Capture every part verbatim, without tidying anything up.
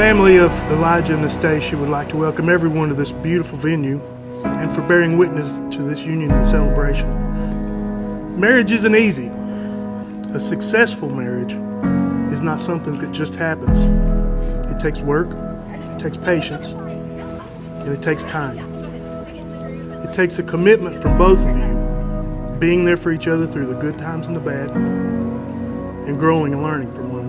family of Elijah and Nastasia would like to welcome everyone to this beautiful venue and for bearing witness to this union and celebration. Marriage isn't easy. A successful marriage is not something that just happens. It takes work, it takes patience, and it takes time. It takes a commitment from both of you, being there for each other through the good times and the bad, and growing and learning from one another.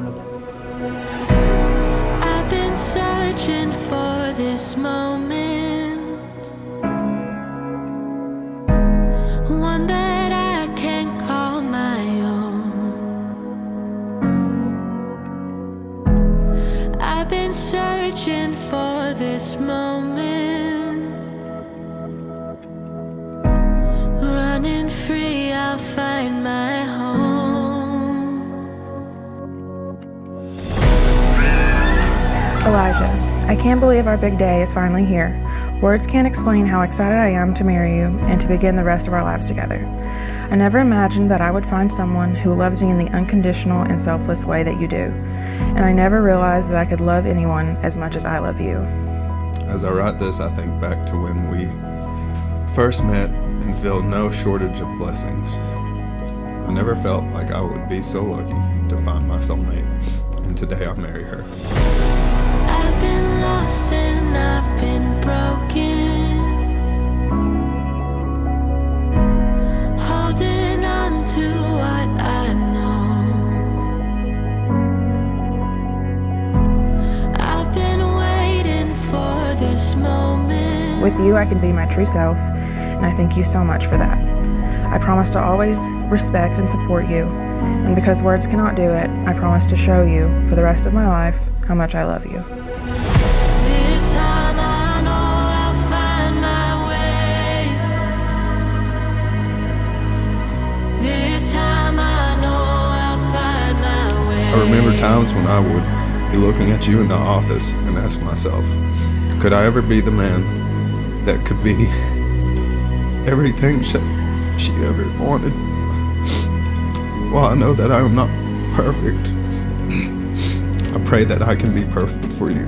I've been searching for this moment, one that I can call my own. I've been searching for this moment, running free, I'll find my home. Elijah, I can't believe our big day is finally here. Words can't explain how excited I am to marry you and to begin the rest of our lives together. I never imagined that I would find someone who loves me in the unconditional and selfless way that you do. And I never realized that I could love anyone as much as I love you. As I write this, I think back to when we first met and feel no shortage of blessings. I never felt like I would be so lucky to find my soulmate, and today I marry her. I've been lost and I've been broken, holding on to what I know. I've been waiting for this moment. With you, I can be my true self, and I thank you so much for that. I promise to always respect and support you, and because words cannot do it, I promise to show you, for the rest of my life, how much I love you. I remember times when I would be looking at you in the office and ask myself, could I ever be the man that could be everything she, she ever wanted? Well, I know that I am not perfect. I pray that I can be perfect for you.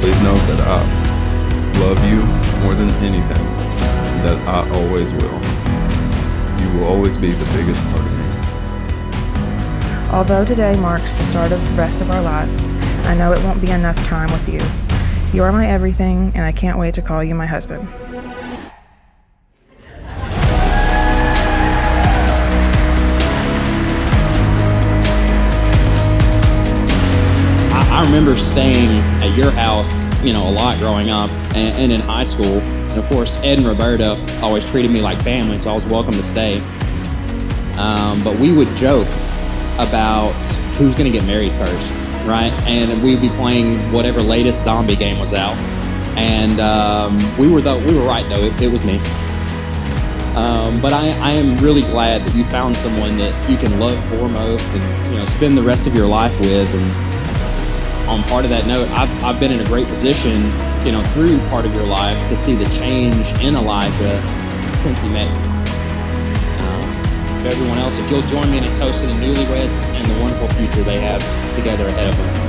Please know that I love you more than anything, and that I always will. You will always be the biggest part of me. Although today marks the start of the rest of our lives, I know it won't be enough time with you. You are my everything, and I can't wait to call you my husband. I remember staying at your house, you know, a lot growing up and, and in high school. And of course, Ed and Roberta always treated me like family, so I was welcome to stay. Um, but we would joke about who's going to get married first, right? And we'd be playing whatever latest zombie game was out. And um, we were the, we were right though; it, it was me. Um, but I, I am really glad that you found someone that you can love foremost, and you know, spend the rest of your life with. And on part of that note, I've, I've been in a great position, you know, through part of your life to see the change in Elijah since he met you. Um, everyone else, if you'll join me in a toast to the newlyweds and the wonderful future they have together ahead of them.